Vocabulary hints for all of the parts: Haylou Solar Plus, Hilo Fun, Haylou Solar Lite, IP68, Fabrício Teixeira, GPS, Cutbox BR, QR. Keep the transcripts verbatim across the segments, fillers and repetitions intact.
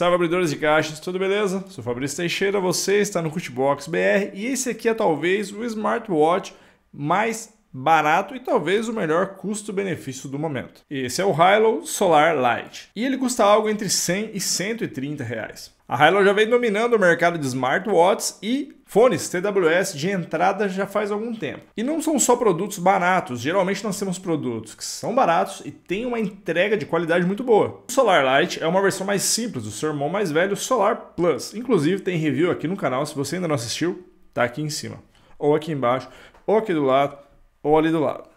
Salve, abridores de caixas, tudo beleza? Sou Fabrício Teixeira, você está no Cutbox B R e esse aqui é talvez o smartwatch mais barato e talvez o melhor custo-benefício do momento. Esse é o Haylou Solar Lite e ele custa algo entre cem e cento e trinta reais. A Haylou já vem dominando o mercado de smartwatches e fones T W S de entrada já faz algum tempo. E não são só produtos baratos, geralmente nós temos produtos que são baratos e têm uma entrega de qualidade muito boa. O Solar Lite é uma versão mais simples do seu irmão mais velho, Solar Plus. Inclusive tem review aqui no canal, se você ainda não assistiu, tá aqui em cima, ou aqui embaixo, ou aqui do lado, ou ali do lado.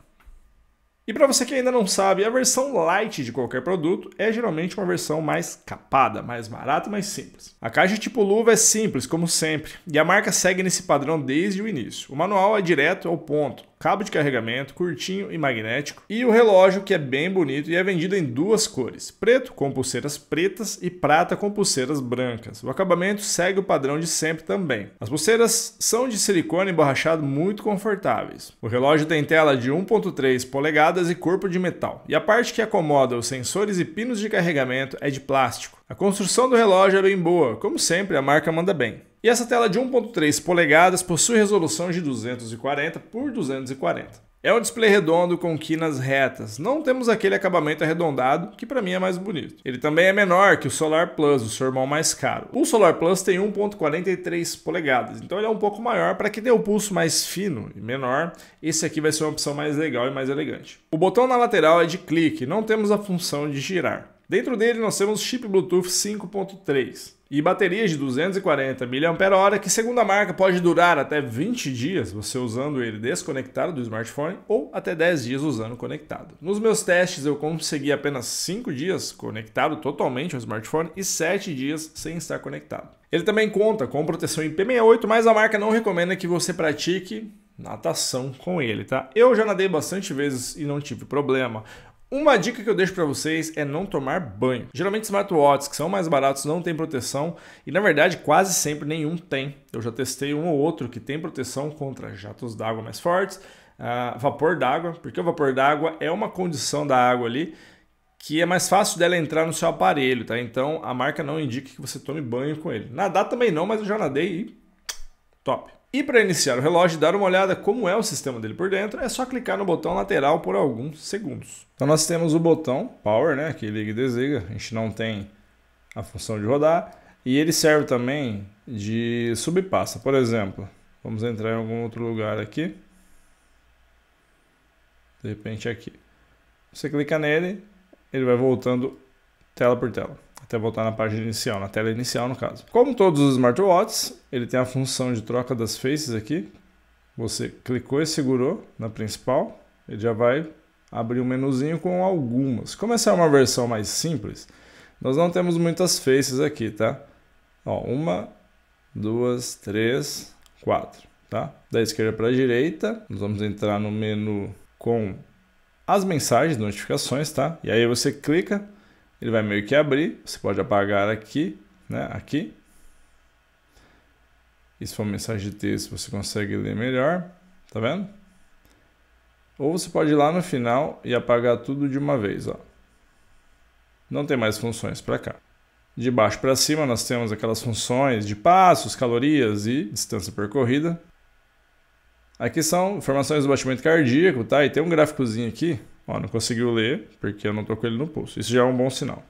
E para você que ainda não sabe, a versão light de qualquer produto é geralmente uma versão mais capada, mais barata e mais simples. A caixa tipo luva é simples, como sempre, e a marca segue nesse padrão desde o início. O manual é direto ao ponto, cabo de carregamento, curtinho e magnético, e o relógio que é bem bonito e é vendido em duas cores, preto com pulseiras pretas e prata com pulseiras brancas. O acabamento segue o padrão de sempre também. As pulseiras são de silicone emborrachado muito confortáveis. O relógio tem tela de um ponto três polegadas, e corpo de metal, e a parte que acomoda os sensores e pinos de carregamento é de plástico. A construção do relógio é bem boa, como sempre a marca manda bem. E essa tela de um ponto três polegadas possui resolução de duzentos e quarenta por duzentos e quarenta. É um display redondo com quinas retas, não temos aquele acabamento arredondado que para mim é mais bonito. Ele também é menor que o Solar Plus, o seu irmão mais caro. O Solar Plus tem um ponto quarenta e três polegadas, então ele é um pouco maior para que dê o pulso mais fino e menor. Esse aqui vai ser uma opção mais legal e mais elegante. O botão na lateral é de clique, não temos a função de girar. Dentro dele nós temos chip Bluetooth cinco ponto três e baterias de duzentos e quarenta miliampères-hora que, segundo a marca, pode durar até vinte dias você usando ele desconectado do smartphone ou até dez dias usando conectado. Nos meus testes eu consegui apenas cinco dias conectado totalmente ao smartphone e sete dias sem estar conectado. Ele também conta com proteção I P sessenta e oito, mas a marca não recomenda que você pratique natação com ele, tá? Eu já nadei bastante vezes e não tive problema. Uma dica que eu deixo para vocês é não tomar banho. Geralmente smartwatches que são mais baratos não tem proteção e, na verdade, quase sempre nenhum tem. Eu já testei um ou outro que tem proteção contra jatos d'água mais fortes, uh, vapor d'água, porque o vapor d'água é uma condição da água ali que é mais fácil dela entrar no seu aparelho, tá? Então a marca não indica que você tome banho com ele. Nadar também não, mas eu já nadei e top! E para iniciar o relógio e dar uma olhada como é o sistema dele por dentro, é só clicar no botão lateral por alguns segundos. Então nós temos o botão Power, né, que liga e desliga, a gente não tem a função de rodar. E ele serve também de subpasta, por exemplo. Vamos entrar em algum outro lugar aqui. De repente aqui. Você clica nele, ele vai voltando tela por tela, até voltar na página inicial, na tela inicial no caso. Como todos os smartwatches, ele tem a função de troca das faces aqui. Você clicou e segurou na principal, ele já vai abrir um menuzinho com algumas. Como essa é uma versão mais simples, nós não temos muitas faces aqui, tá? Ó, uma, duas, três, quatro, tá? Da esquerda para a direita, nós vamos entrar no menu com as mensagens, notificações, tá? E aí você clica, ele vai meio que abrir, você pode apagar aqui, né, aqui. E se for mensagem de texto, você consegue ler melhor, tá vendo? Ou você pode ir lá no final e apagar tudo de uma vez, ó. Não tem mais funções para cá. De baixo para cima nós temos aquelas funções de passos, calorias e distância percorrida. Aqui são informações do batimento cardíaco, tá? E tem um gráficozinho aqui. Ó, não conseguiu ler porque eu não tô com ele no pulso. Isso já é um bom sinal.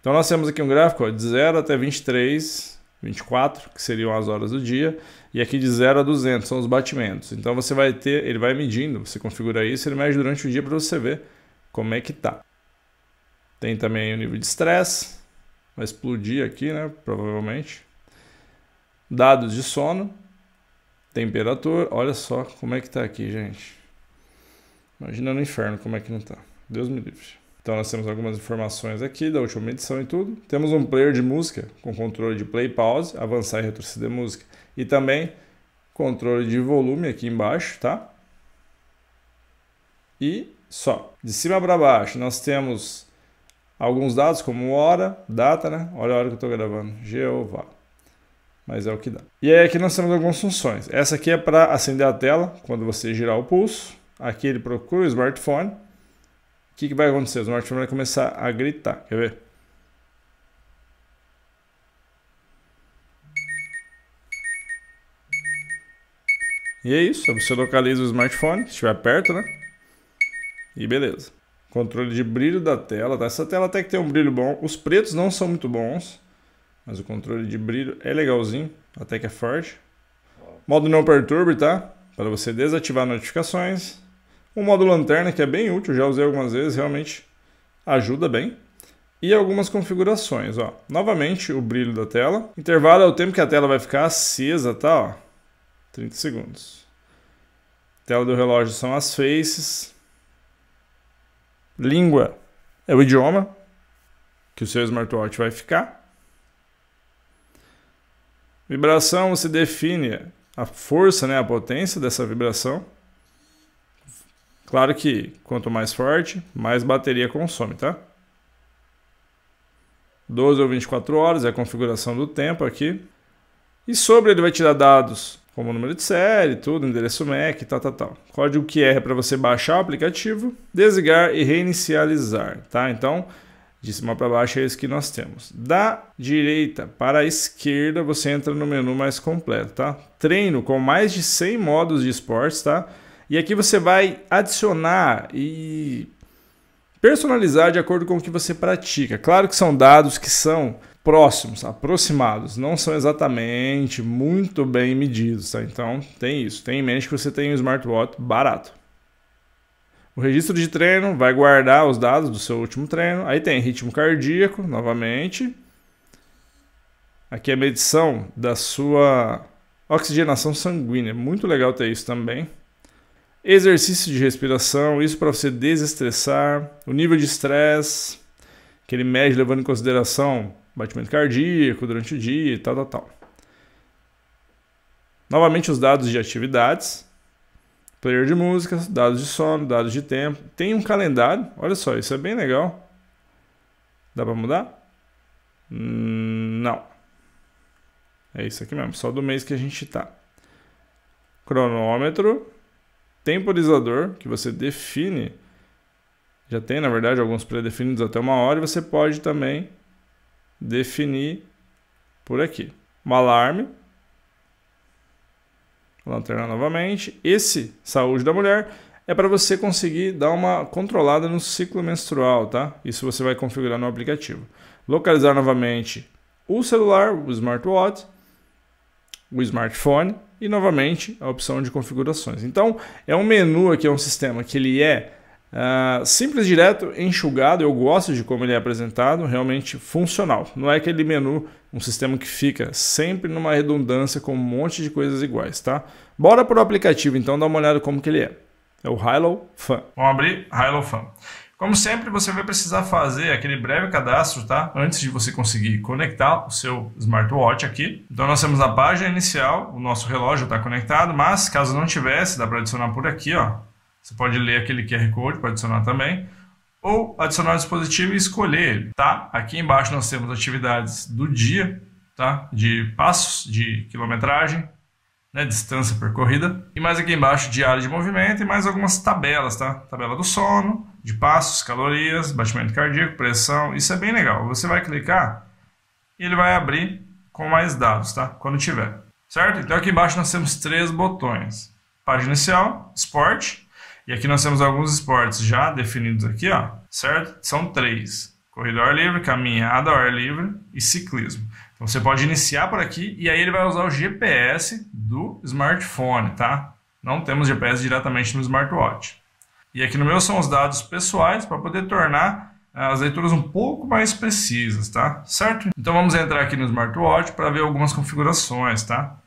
Então nós temos aqui um gráfico, ó, de zero até vinte e três, vinte e quatro, que seriam as horas do dia. E aqui de zero a duzentos são os batimentos. Então você vai ter, ele vai medindo, você configura isso, ele mede durante o dia para você ver como é que tá. Tem também o nível de estresse, vai explodir aqui, né, provavelmente. Dados de sono, temperatura, olha só como é que tá aqui, gente. Imagina no inferno como é que não tá. Deus me livre. Então nós temos algumas informações aqui da última edição e tudo. Temos um player de música com controle de play, pause, avançar e retroceder música. E também controle de volume aqui embaixo, tá? E só. De cima para baixo nós temos alguns dados como hora, data, né? Olha a hora que eu tô gravando. Jeová. Mas é o que dá. E aí aqui nós temos algumas funções. Essa aqui é para acender a tela quando você girar o pulso. Aqui ele procura o smartphone. O que, que vai acontecer? O smartphone vai começar a gritar. Quer ver? E é isso, você localiza o smartphone, se estiver perto, né? E beleza. Controle de brilho da tela, tá? Essa tela até que tem um brilho bom. Os pretos não são muito bons, mas o controle de brilho é legalzinho, até que é forte. Modo não perturbe, tá? Para você desativar notificações. O modo lanterna, que é bem útil, já usei algumas vezes, realmente ajuda bem. E algumas configurações, ó. Novamente, o brilho da tela. Intervalo é o tempo que a tela vai ficar acesa, tá? Ó, trinta segundos. Tela do relógio são as faces. Língua é o idioma que o seu smartwatch vai ficar. Vibração, você define a força, né, a potência dessa vibração. Claro que quanto mais forte, mais bateria consome, tá? doze ou vinte e quatro horas é a configuração do tempo aqui. E sobre ele vai tirar dados como número de série, tudo, endereço M A C, tal, tal, tal. Código Q R é para você baixar o aplicativo, desligar e reinicializar, tá? Então, de cima para baixo é isso que nós temos. Da direita para a esquerda, você entra no menu mais completo, tá? Treino com mais de cem modos de esportes, tá? E aqui você vai adicionar e personalizar de acordo com o que você pratica. Claro que são dados que são próximos, aproximados, não são exatamente muito bem medidos, tá? Então tem isso, tem em mente que você tem um smartwatch barato. O registro de treino vai guardar os dados do seu último treino. Aí tem ritmo cardíaco, novamente. Aqui é a medição da sua oxigenação sanguínea, muito legal ter isso também. Exercício de respiração, isso para você desestressar. O nível de estresse, que ele mede levando em consideração batimento cardíaco durante o dia e tal, tal, tal. Novamente os dados de atividades, player de música, dados de sono, dados de tempo. Tem um calendário, olha só, isso é bem legal. Dá para mudar? Não. É isso aqui mesmo, só do mês que a gente tá. Cronômetro. Temporizador, que você define, já tem na verdade alguns pré-definidos até uma hora, e você pode também definir por aqui. Um alarme, lanterna novamente. Esse, saúde da mulher, é para você conseguir dar uma controlada no ciclo menstrual, tá? Isso você vai configurar no aplicativo. Localizar novamente o celular, o smartwatch, o smartphone. E novamente a opção de configurações. Então é um menu aqui, é um sistema que ele é uh, simples, direto, enxugado. Eu gosto de como ele é apresentado, realmente funcional. Não é aquele menu, um sistema que fica sempre numa redundância com um monte de coisas iguais, tá? Bora para o aplicativo então, dar uma olhada como que ele é. É o Hilo Fun. Vamos abrir Hilo Fun. Como sempre, você vai precisar fazer aquele breve cadastro, tá? Antes de você conseguir conectar o seu smartwatch aqui. Então nós temos na página inicial, o nosso relógio está conectado, mas caso não tivesse, dá para adicionar por aqui, ó. Você pode ler aquele Q R Code para adicionar também, ou adicionar o dispositivo e escolher ele, tá? Aqui embaixo nós temos atividades do dia, tá? De passos, de quilometragem, né, distância percorrida. E mais aqui embaixo, diário de movimento e mais algumas tabelas, tá? Tabela do sono, de passos, calorias, batimento cardíaco, pressão. Isso é bem legal. Você vai clicar e ele vai abrir com mais dados, tá? Quando tiver. Certo? Então aqui embaixo nós temos três botões. Página inicial, esporte. E aqui nós temos alguns esportes já definidos aqui, ó. Certo? São três. Corrida ao ar livre, caminhada ao ar livre e ciclismo. Então você pode iniciar por aqui e aí ele vai usar o G P S do smartphone, tá? Não temos G P S diretamente no smartwatch. E aqui no meu são os dados pessoais para poder tornar as leituras um pouco mais precisas, tá? Certo? Então vamos entrar aqui no smartwatch para ver algumas configurações, tá?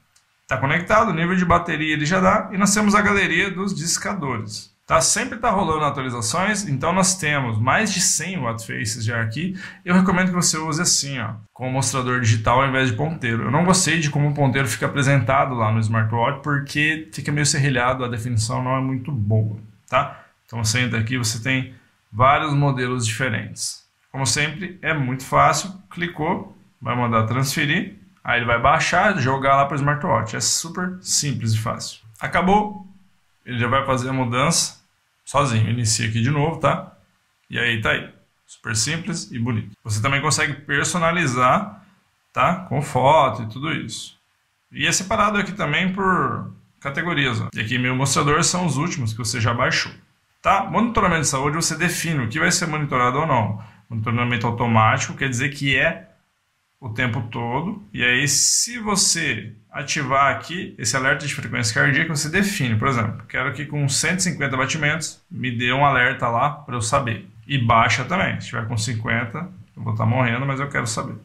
Tá conectado, o nível de bateria ele já dá e nós temos a galeria dos discadores. Tá, sempre está rolando atualizações, então nós temos mais de cem watts faces já aqui. Eu recomendo que você use assim, ó, com o mostrador digital ao invés de ponteiro. Eu não gostei de como o ponteiro fica apresentado lá no smartwatch, porque fica meio serrilhado, a definição não é muito boa, tá? Então você entra aqui, você tem vários modelos diferentes. Como sempre, é muito fácil, clicou, vai mandar transferir, aí ele vai baixar e jogar lá para o smartwatch. É super simples e fácil. Acabou, ele já vai fazer a mudança sozinho. Inicia aqui de novo, tá? E aí tá aí. Super simples e bonito. Você também consegue personalizar, tá? Com foto e tudo isso. E é separado aqui também por categorias. Ó. E aqui meu mostrador são os últimos que você já baixou. Tá? Monitoramento de saúde, você define o que vai ser monitorado ou não. Monitoramento automático quer dizer que é o tempo todo. E aí, se você ativar aqui esse alerta de frequência cardíaca, você define. Por exemplo, quero que com cento e cinquenta batimentos me dê um alerta lá para eu saber. E baixa também. Se tiver com cinquenta, eu vou estar morrendo, mas eu quero saber.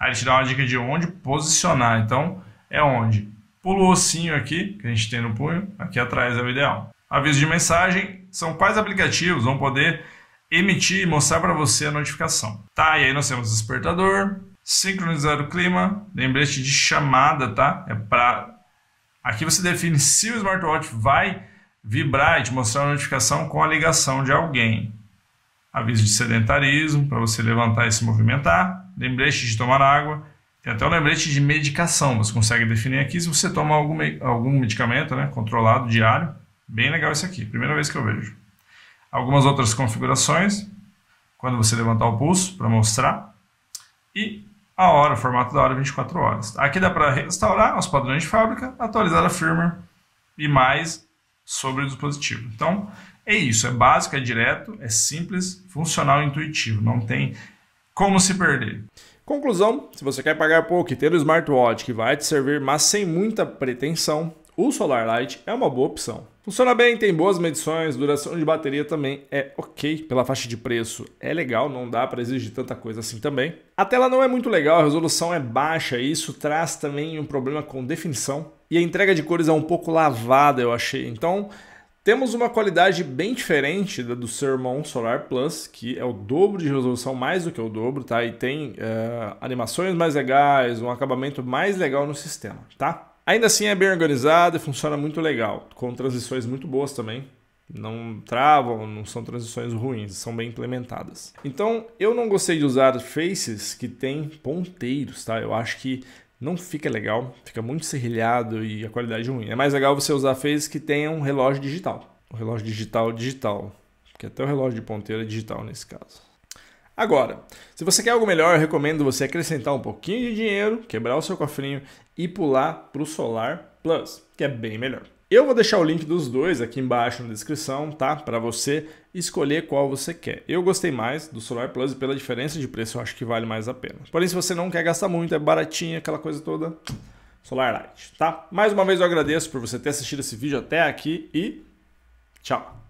Aí ele te dá uma dica de onde posicionar. Então, é onde? Pula o ossinho aqui, que a gente tem no punho. Aqui atrás é o ideal. Aviso de mensagem. São quais aplicativos vão poder emitir e mostrar para você a notificação. Tá, e aí nós temos despertador, sincronizar o clima, lembrete de chamada, tá? É pra... Aqui você define se o smartwatch vai vibrar e te mostrar a notificação com a ligação de alguém. Aviso de sedentarismo, para você levantar e se movimentar. Lembrete de tomar água. Tem até um lembrete de medicação. Você consegue definir aqui se você toma algum, algum medicamento, né? Controlado, diário. Bem legal isso aqui. Primeira vez que eu vejo. Algumas outras configurações. Quando você levantar o pulso, para mostrar. E a hora, o formato da hora, vinte e quatro horas. Aqui dá para restaurar os padrões de fábrica, atualizar a firmware e mais sobre o dispositivo. Então, é isso. É básico, é direto, é simples, funcional e intuitivo. Não tem como se perder. Conclusão, se você quer pagar pouco e ter o smartwatch que vai te servir, mas sem muita pretensão, o Solar Lite é uma boa opção. Funciona bem, tem boas medições, duração de bateria também é ok. Pela faixa de preço é legal, não dá para exigir tanta coisa assim também. A tela não é muito legal, a resolução é baixa, e isso traz também um problema com definição. E a entrega de cores é um pouco lavada, eu achei. Então, temos uma qualidade bem diferente da do seu irmão Solar Plus, que é o dobro de resolução, mais do que o dobro, tá? E tem uh, animações mais legais, um acabamento mais legal no sistema, tá? Ainda assim é bem organizado e funciona muito legal, com transições muito boas também. Não travam, não são transições ruins, são bem implementadas. Então, eu não gostei de usar faces que tem ponteiros, tá? Eu acho que não fica legal, fica muito serrilhado e a qualidade ruim. É mais legal você usar faces que tenham um relógio digital. O relógio digital, digital, porque até o relógio de ponteiro é digital nesse caso. Agora, se você quer algo melhor, eu recomendo você acrescentar um pouquinho de dinheiro, quebrar o seu cofrinho e pular para o Solar Plus, que é bem melhor. Eu vou deixar o link dos dois aqui embaixo na descrição, tá? Para você escolher qual você quer. Eu gostei mais do Solar Plus e pela diferença de preço eu acho que vale mais a pena. Porém, se você não quer gastar muito, é baratinho, aquela coisa toda, Solar Lite, tá? Mais uma vez eu agradeço por você ter assistido esse vídeo até aqui e tchau!